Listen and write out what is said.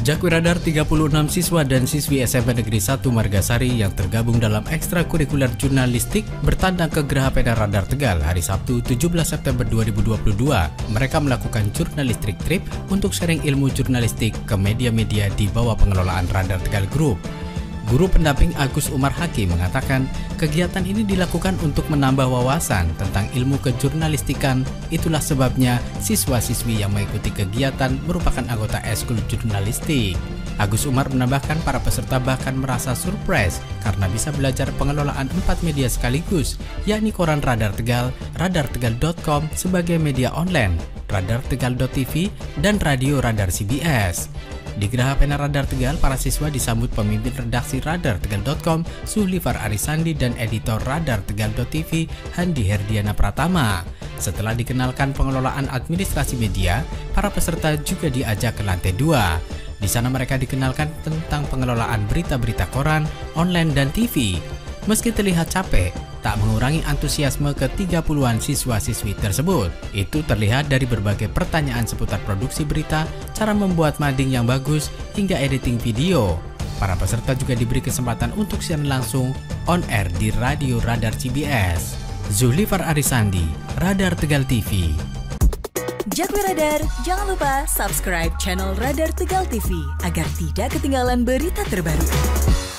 Jaku Radar 36 siswa dan siswi SMP Negeri 1 Margasari yang tergabung dalam ekstrakurikuler jurnalistik bertandang ke Graha Pena Radar Tegal hari Sabtu 17 September 2022. Mereka melakukan jurnalistik trip untuk sharing ilmu jurnalistik ke media-media di bawah pengelolaan Radar Tegal Group. Guru pendamping Agus Umar Hakim mengatakan kegiatan ini dilakukan untuk menambah wawasan tentang ilmu kejurnalistikan. Itulah sebabnya siswa-siswi yang mengikuti kegiatan merupakan anggota Eskul Jurnalistik. Agus Umar menambahkan para peserta bahkan merasa surprise karena bisa belajar pengelolaan 4 media sekaligus, yakni Koran Radar Tegal, Radartegal.com sebagai media online, Radartegal.tv, dan Radio Radar CBS. Di Graha Pena Radar Tegal, para siswa disambut pemimpin redaksi Radartegal.com, Zulfikar Arisandi, dan editor Radartegal.tv, Handi Herdiana Pratama. Setelah dikenalkan pengelolaan administrasi media, para peserta juga diajak ke lantai 2. Di sana mereka dikenalkan tentang pengelolaan berita-berita koran, online, dan TV. Meski terlihat capek, tak mengurangi antusiasme ke-30-an siswa-siswi tersebut. Itu terlihat dari berbagai pertanyaan seputar produksi berita, cara membuat mading yang bagus, hingga editing video. Para peserta juga diberi kesempatan untuk siaran langsung on air di Radio Radar CBS. Zulfikar Arisandi, Radar Tegal TV. Jaku Radar, jangan lupa subscribe channel Radar Tegal TV agar tidak ketinggalan berita terbaru.